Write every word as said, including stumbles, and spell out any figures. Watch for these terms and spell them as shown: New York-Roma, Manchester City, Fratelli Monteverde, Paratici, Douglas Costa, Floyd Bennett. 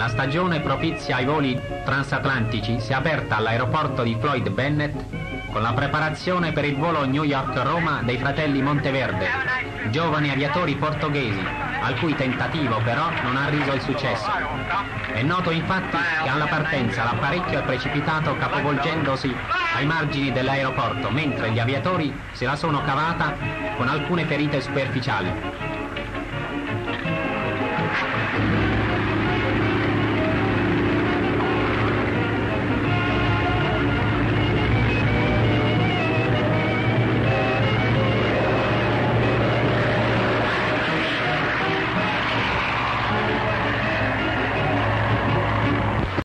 La stagione propizia ai voli transatlantici si è aperta all'aeroporto di Floyd Bennett con la preparazione per il volo New York-Roma dei fratelli Monteverde, giovani aviatori portoghesi, al cui tentativo però non ha riso il successo. È noto infatti che alla partenza l'apparecchio è precipitato capovolgendosi ai margini dell'aeroporto, mentre gli aviatori se la sono cavata con alcune ferite superficiali.